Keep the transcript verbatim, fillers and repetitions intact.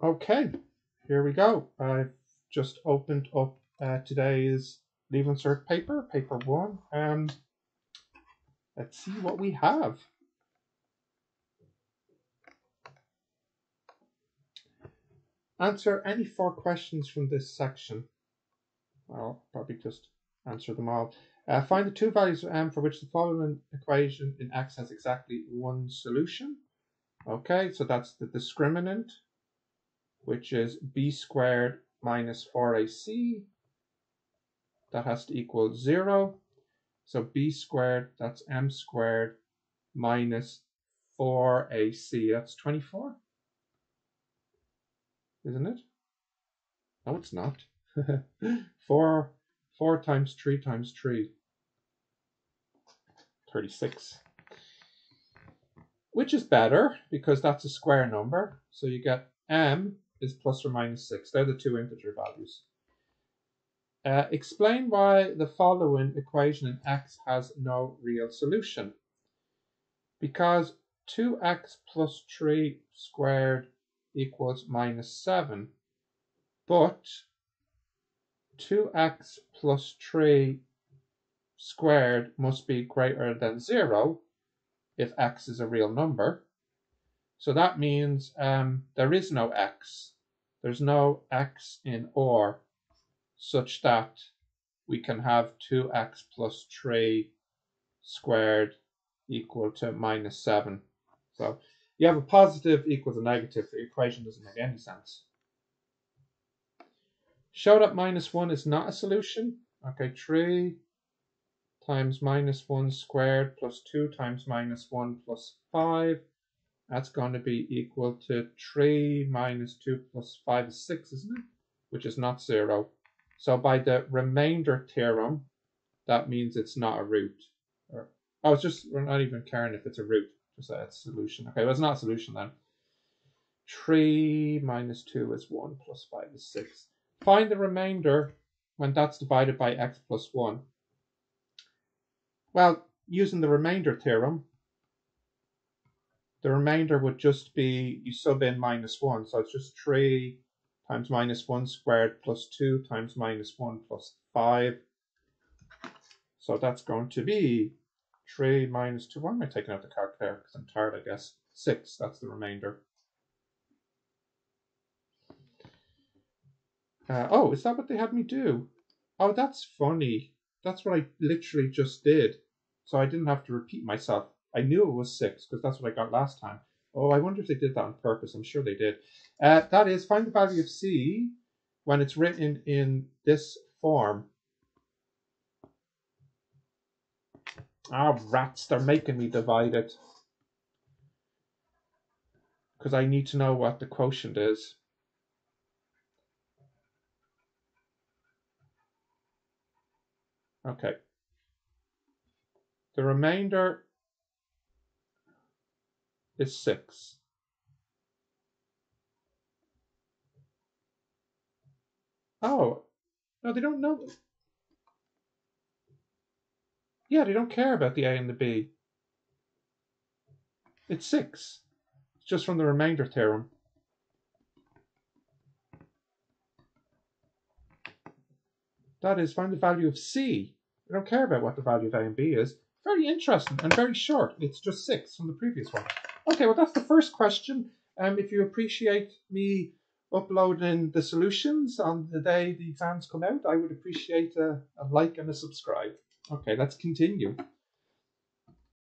Okay, here we go. I've just opened up uh, today's Leaving Cert paper, paper one. Um, let's see what we have. Answer any four questions from this section. Well, probably just answer them all. Uh, find the two values of m for which the following equation in x has exactly one solution. Okay, so that's the discriminant, which is b squared minus four a c. That has to equal zero. So b squared, that's m squared minus four a c. That's twenty-four, isn't it? No, it's not. four, four times three times three. thirty-six. Which is better, because that's a square number. So you get m is plus or minus six. They're the two integer values. Uh, explain why the following equation in x has no real solution. Because two x plus three squared equals minus seven. But two x plus three squared must be greater than zero if x is a real number. So that means um, there is no x. There's no x in OR such that we can have two x plus three squared equal to minus seven. So you have a positive equals a negative. The equation doesn't make any sense. Show that minus one is not a solution. Okay, three times minus one squared plus two times minus one plus five. That's going to be equal to three minus two plus five is six, isn't it? Which is not zero. So by the remainder theorem, that means it's not a root. Or, oh, it's just, we're not even caring if it's a root. Just that it's a solution. Okay, well, it's not a solution then. three minus two is one plus five is six. Find the remainder when that's divided by x plus one. Well, using the remainder theorem, the remainder would just be, you sub in minus one, so it's just three times minus one squared plus two times minus one plus five. So that's going to be three minus two. Why am I taking out the calculator? Because I'm tired, I guess. six, that's the remainder. Uh, oh, is that what they had me do? Oh, that's funny. That's what I literally just did. So I didn't have to repeat myself. I knew it was six because that's what I got last time. Oh, I wonder if they did that on purpose. I'm sure they did. Uh, that is, find the value of c when it's written in this form. Ah, rats, they're making me divide it. Because I need to know what the quotient is. Okay, the remainder is six. Oh, no, they don't know. Yeah, they don't care about the a and the b. It's six. It's just from the remainder theorem. That is, find the value of c. I don't care about what the value of a and b is. Very interesting and very short. It's just six from the previous one. Okay, well, that's the first question. Um, if you appreciate me uploading the solutions on the day the exams come out, I would appreciate a, a like and a subscribe. Okay, let's continue.